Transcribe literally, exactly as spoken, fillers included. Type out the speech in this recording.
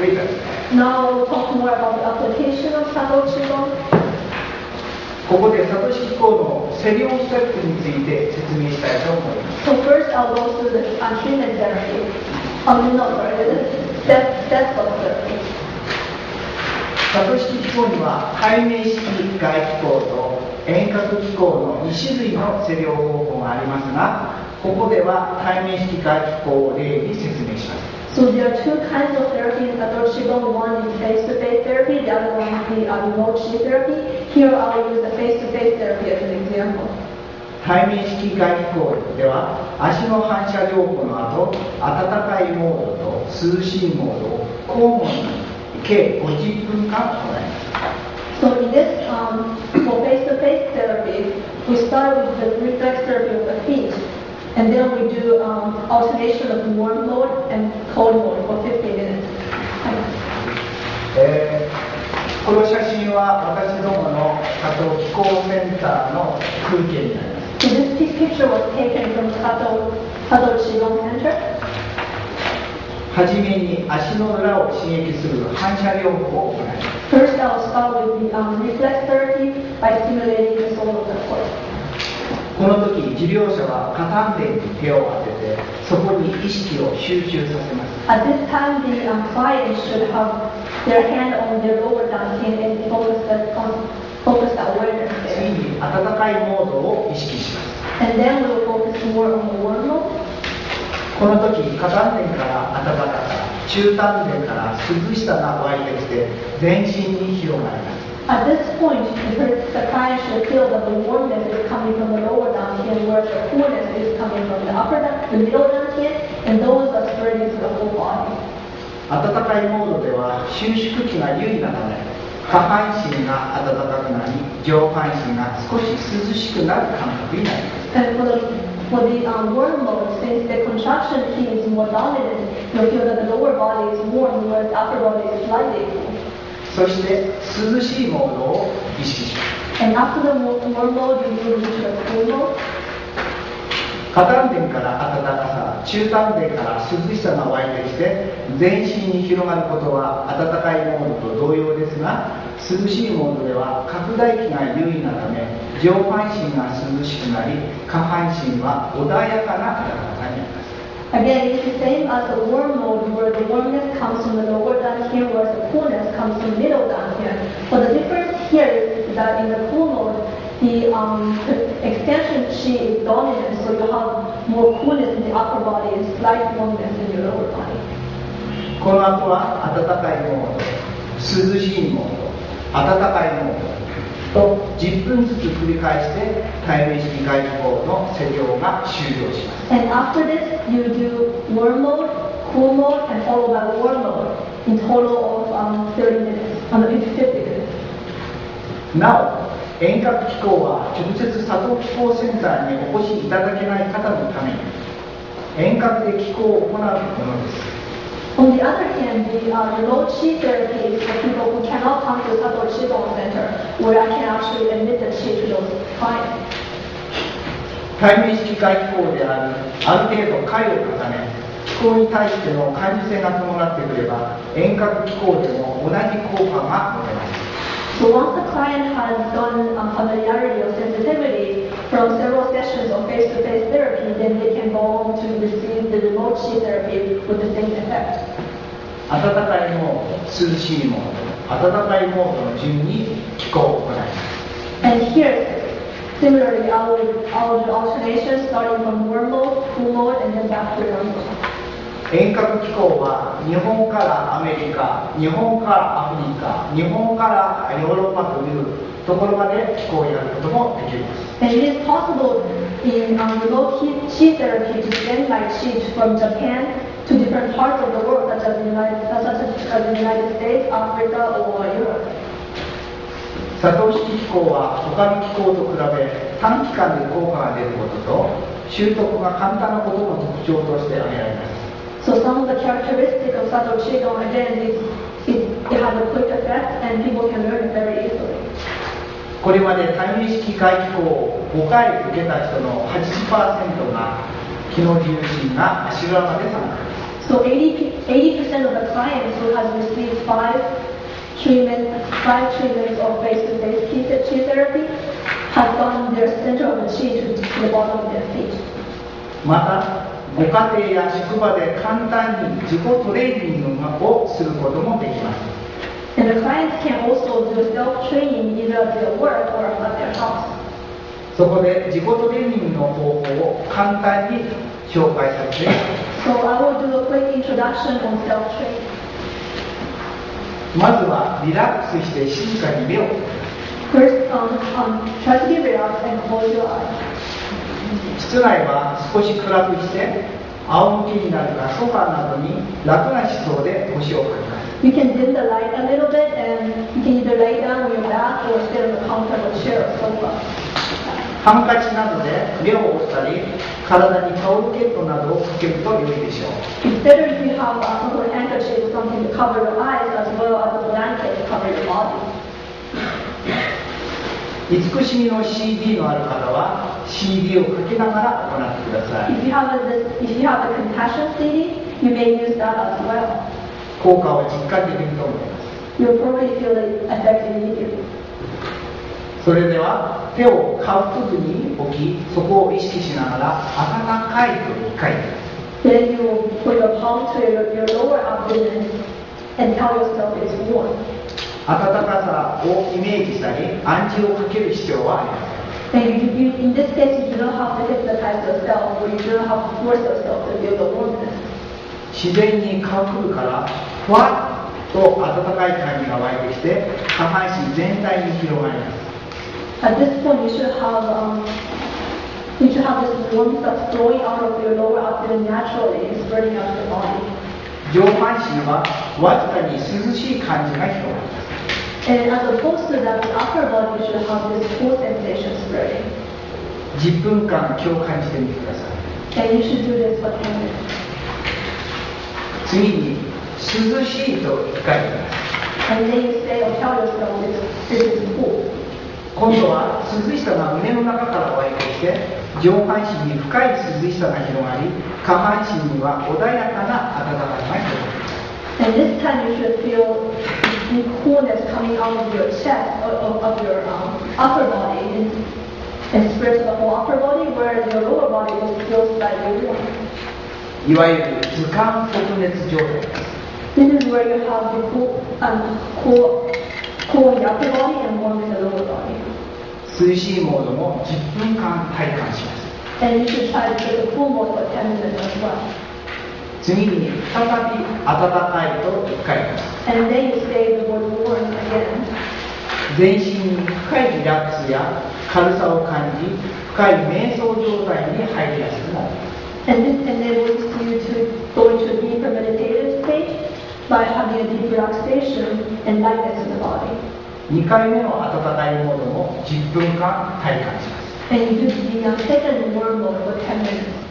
read that. Now we'll talk more about the application of Sato Kiko. ここでサトシ機構のセリオンステップについて説明したいと思います。 So first I'll go through the treatment therapy. I'm not sorry, step step of therapy. サトシ機構には界面式外機構と遠隔機構のに種類のセリオン方法がありますが、ここでは界面式外機構を例に説明します。 So there are two kinds of therapy in Sato Kiko. One is face-to-face therapy, the other one is the remote therapy. Here I will use the face-to-face therapy as an example. 対面式外気候では足の反射療法の後、温かいモードと涼しいモードを交互に計ごじゅっぷんかん行います。 So in this, um, for face-to-face therapy, we start with the reflex therapy of the feet. And then we do um, alternation of warm mode and cold mode for fifteen minutes. この写真は私どものSato Kikoセンターの風景になります。 This picture was taken from Sato Kiko Center. はじめに足の裏を刺激する反射療法を行います。 First I'll start with the um, reflex therapy by stimulating the sole of the foot. この時、治療者は肩安全に手を当てて、そこに意識を集中させます。 At this time, the client should have their hand on their lower domain and focus the awareness there. 次に温かいモードを意識します。 And then we will focus more on the warm mode. この時、肩安全から温かさ、中丹田から涼しさが湧いてきて、全身に広がります。 At this point, the client should feel that the warmness is coming from the lower dantian, whereas the coolness is coming from the upper dantian, the middle dantian, and those are spreading to the whole body. 暖かいモードでは収縮期が優位なため、下半身が暖かくなり、上半身が少し涼しくなる感覚になります。 And for the, for the um, warm mode, since the contraction key is more dominant, you'll feel that the lower body is warm, whereas the upper body is slightly cool. そして涼しいモードを意識します。 And after the warm mode, you move to the cool mode. 下丹田から温かさ、中丹田から涼しさが湧いてきて、全身に広がることは暖かいモードと同様ですが、涼しいモードでは拡大期が優位なため、上半身が涼しくなり、下半身は穏やかな暖かさになります。 Again, it's the same as the warm mode, where the warmness comes from the lower dantian, whereas the coolness comes from the middle dantian. But the difference here is that in the cool mode, the, um, the extension qi is dominant, so you have more coolness in the upper body and slight warmness in your lower body. この後は暖かいモード、涼しいモード、暖かいモードとじゅっぷんずつ繰り返して、対面式外気候の施療が終了します。 And after this, you do warm mode, cool mode, and followed by warm mode in total of um, thirty minutes, on the fifty minutes. Now, 遠隔機構は直接Sato Kikoセンターにお越しいただけない方のために遠隔で機構を行うものです。 On the other hand, the uh, remote qi therapy is for people who cannot come to Sato Kiko Center, where I can actually admit the qi to those clients. 対面式外気候であるある程度回を重ね、気候に対しての感受性が伴ってくれば、遠隔気候でも同じ効果が得られます。 So once the client has done um, familiarity or sensitivity from several sessions of face-to-face therapy, then they can go on to receive the remote qi therapy with the same effect. 暖かいモード、涼しいモード、暖かいモードの順に気候を行います。 And here, similarly, I will, I will do alternation starting from warm mode, cool mode, and then back to warm mode. 遠隔機構は日本からアメリカ、日本からアフリカ、日本からヨーロッパというところまで機構をやることもできます。 And it is possible in remote qi therapy to send my qi from Japan to different parts of the world, such as the United, such as the United States, Africa, or Europe. サト式機構は他の機構と比べ短期間で効果が出ることと、習得が簡単なことの特徴として挙げられます。 So some of the characteristics of Sato Kiko again is it has a quick effect and people can learn it very easily. これまで対面式外気候をごかい受けた人の はちじゅっパーセント が気の重心が足裏まで参加。So eighty percent of the clients who have received five treatments, five treatments of face-to-face T therapy have gone their center of the chi to the bottom of their feet. また、ご家庭や職場で簡単に自己トレーニングをすることもできます。 And the clients can also do self-training either at their work or at their house. そこで自己トレーニングの方法を簡単に紹介させていただきます。まずはリラックスして静かに目を。室内は少し暗くして、仰向けになるかソファーなどに楽な姿勢で腰をかけます。 You can dim the light a little bit, and you can either lay down on your back or sit on a comfortable chair or sofa. ハンカチなどで目を覆ったり、体にタオルケットなどをかけると良いでしょう。Instead, if you have a cotton handkerchief, something to cover your eyes as well as a blanket to cover your body. 慈しみの シーディー のある方は シーディー をかけながら行ってください。If you have a if you have a compassion シーディー, you may use that as well. 効果を実感できると思います。それでは手を下腹部に置き、そこを意識しながら温かいといっかい。温かさをイメージしたり、暗示をかける必要はありません。 And you, in this case, you don't have to hypnotize yourself, or you don't have to force yourself to feel the warmth. 自然に下腹部からふわっと温かい感じが湧いてきて、下半身全体に広がります。 At this point, you should have, um, you should have this warmth that's flowing out of your lower abdomen naturally and spreading out your body. 上半身はわずかに涼しい感じが広がります。 And as opposed to that, the upper body should have this cool sensation spreading. じゅっぷんかん今日感じてみてください。 And you should do this for ten minutes. 次に涼しいといっかい。今度は涼しさが胸の中から湧いてきて、上半身に深い涼しさが広がり、下半身には穏やかな温かさが広がる。 いわゆる図鑑即熱状態です。 This is where you have the cool, um, cool, cool in the upper body and warm in the lower body. 涼しいモードもじゅっぷんかん体感します。 And you should try to get the cool mode for ten minutes as well. 次に再び温かいといっかいです。 And then you stay the word warm again. 全身に深いリラックスや軽さを感じ、深い瞑想状態に入りやすくなります。 And this enables you to go into a deeper meditative state by having a deep relaxation and lightness in the body. And you do the second warm mode for ten minutes.